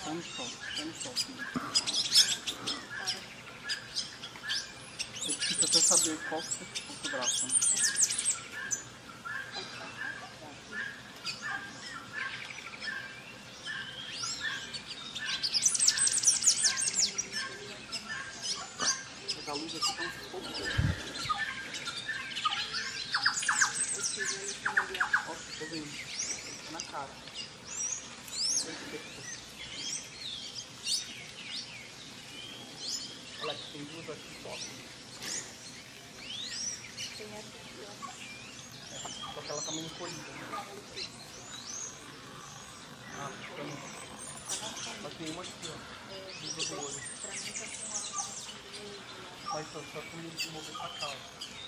Estamos prontos. Eu preciso até saber qual que é o seu braço. Né? A luz aqui tá um pouco. Nossa, tô vendo. Tá na cara. Olha aqui, tem duas aqui só. Tem essa aqui, ó. Só que ela tá meio encolhida. Ah, tá bom. Mas tem uma aqui, ó. Duas do olho. Mas só tem que mover pra cá, ó.